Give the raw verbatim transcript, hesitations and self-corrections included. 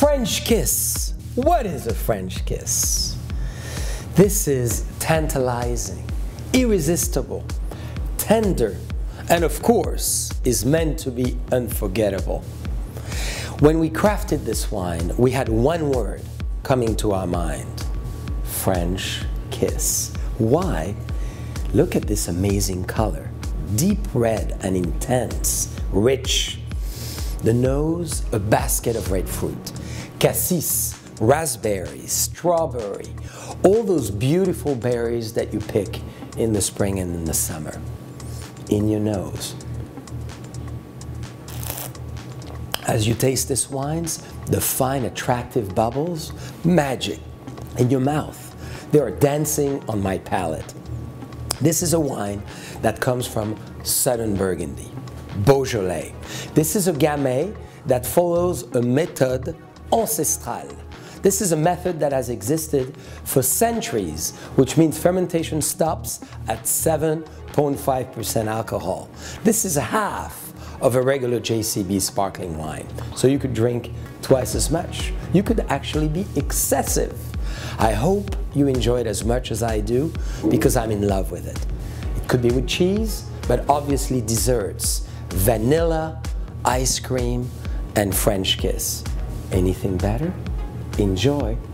French kiss. What is a French kiss? This is tantalizing, irresistible, tender, and of course is meant to be unforgettable. When we crafted this wine, we had one word coming to our mind: French kiss. Why? Look at this amazing color, deep red and intense, rich. The nose, a basket of red fruit, cassis, raspberry, strawberry, all those beautiful berries that you pick in the spring and in the summer, in your nose. As you taste this wines, the fine attractive bubbles, magic in your mouth. They are dancing on my palate. This is a wine that comes from southern Burgundy, Beaujolais. This is a Gamay that follows a méthode ancestrale. This is a method that has existed for centuries, which means fermentation stops at seven point five percent alcohol. This is half of a regular J C B sparkling wine. So you could drink twice as much. You could actually be excessive. I hope you enjoy it as much as I do, because I'm in love with it. It could be with cheese, but obviously desserts, vanilla, ice cream, and French kiss. Anything better? Enjoy.